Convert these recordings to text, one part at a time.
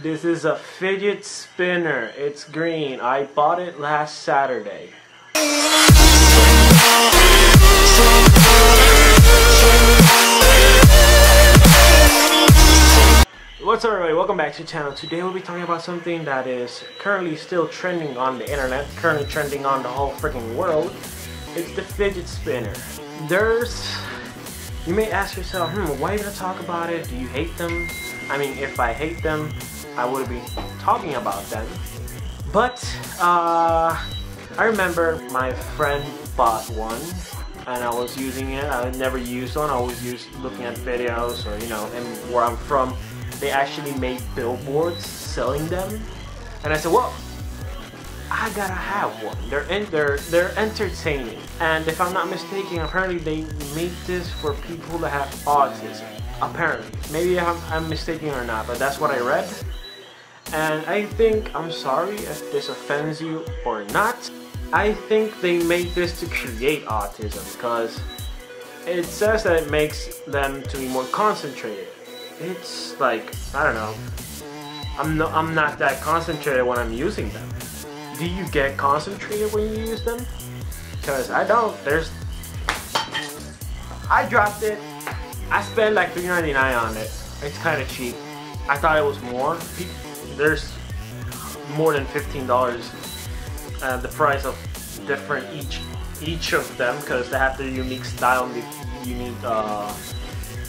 This is a fidget spinner. It's green. I bought it last Saturday. What's up, everybody? Welcome back to the channel. Today we'll be talking about something that is currently still trending on the internet, currently trending on the whole freaking world. It's the fidget spinner. You may ask yourself, why are you gonna talk about it? Do you hate them? I mean, if I hate them, I wouldn't be talking about them. But I remember my friend bought one, and I was using it. I never used one. I always used looking at videos, or and where I'm from, they actually made billboards selling them. And I said, well, I gotta have one. They're entertaining. And if I'm not mistaken, apparently they make this for people that have autism. Apparently. Maybe I'm mistaken or not, but that's what I read. And I think, I'm sorry if this offends you or not, I think they make this to create autism because it says that it makes them to be more concentrated. It's like, I don't know, I'm not that concentrated when I'm using them. Do you get concentrated when you use them? Because I don't. I dropped it. I spent like $3.99 on it. It's kind of cheap. I thought it was more. There's more than $15 the price of different each of them, because they have their unique style and the unique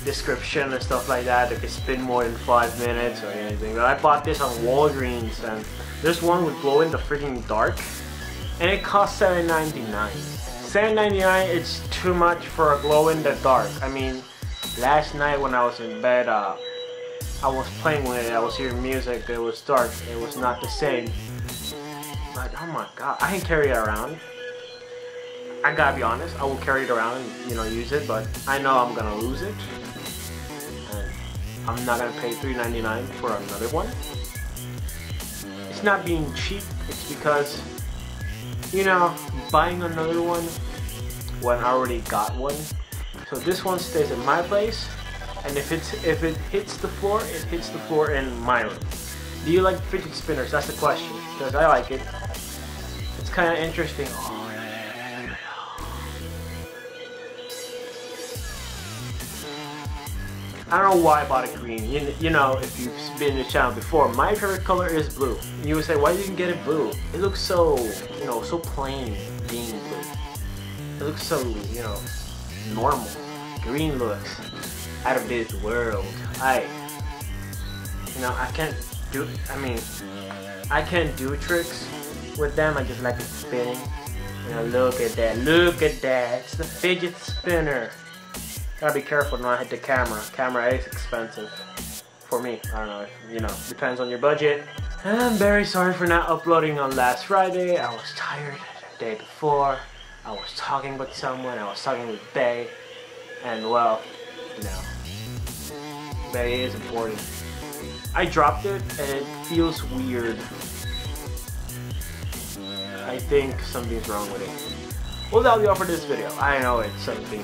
description and stuff like that. They could spin more than 5 minutes or anything. But I bought this on Walgreens, and this one would glow in the freaking dark, and it cost $7.99. $7.99, it's too much for a glow in the dark. I mean, last night when I was in bed, I was playing with it, I was hearing music, it was dark, it was not the same. But oh my god, I can carry it around. I gotta be honest, I will carry it around and use it, but I know I'm gonna lose it. And I'm not gonna pay $3.99 for another one. It's not being cheap, it's because, buying another one when I already got one. So this one stays in my place, and if it hits the floor, it hits the floor in my room. Do you like fidget spinners? That's the question, because I like it. It's kind of interesting. Oh, I don't know why I bought a green. If you've been to the channel before, my favorite color is blue. You would say, why didn't you get it blue? It looks so, so plain being blue. It looks so, normal. Green looks out of this world. I can't do tricks with them. I just like it spinning. Look at that. Look at that. It's the fidget spinner. Gotta be careful when I hit the camera. Camera is expensive. For me, I don't know, depends on your budget. I'm very sorry for not uploading on last Friday. I was tired the day before. I was talking with someone, I was talking with Bay. And well, Bay is important. I dropped it and it feels weird. I think something's wrong with it. Well, that'll be all for this video. I know it's something.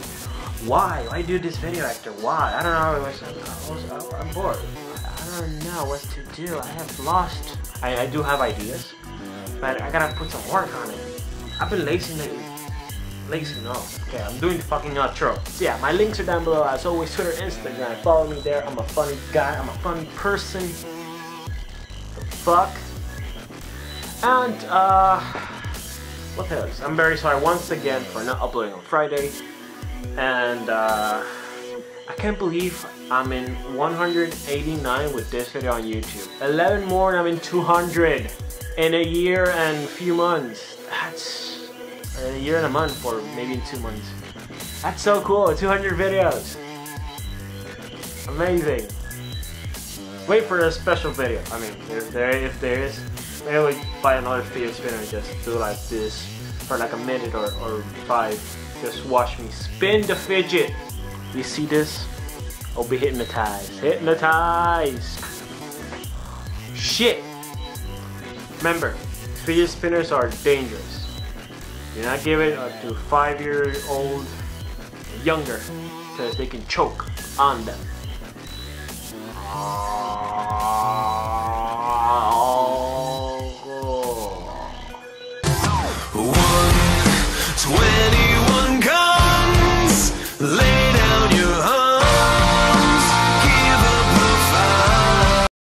Why do this video actor? Why? I don't know. I'm bored. I don't know what to do. I have lost. I do have ideas, but I gotta put some work on it. I've been lazy lately. Lazy, no. Okay, I'm doing the fucking outro. So yeah, my links are down below. As always, Twitter, Instagram. Follow me there. I'm a funny guy. I'm a funny person. The fuck. And what else? I'm very sorry once again for not uploading on Friday. And I can't believe I'm in 189 with this video on YouTube. 11 more and I'm in 200 in a year and a few months. That's a year and a month, or maybe in 2 months. That's so cool, 200 videos. Amazing. Wait for a special video. I mean, if there is, maybe we buy another fidget spinner and just do like this for like a minute or 5. Just watch me spin the fidget. You see this? I'll be hypnotized. Hypnotized! Shit! Remember, fidget spinners are dangerous. Do not give it to 5-year-old younger, because they can choke on them.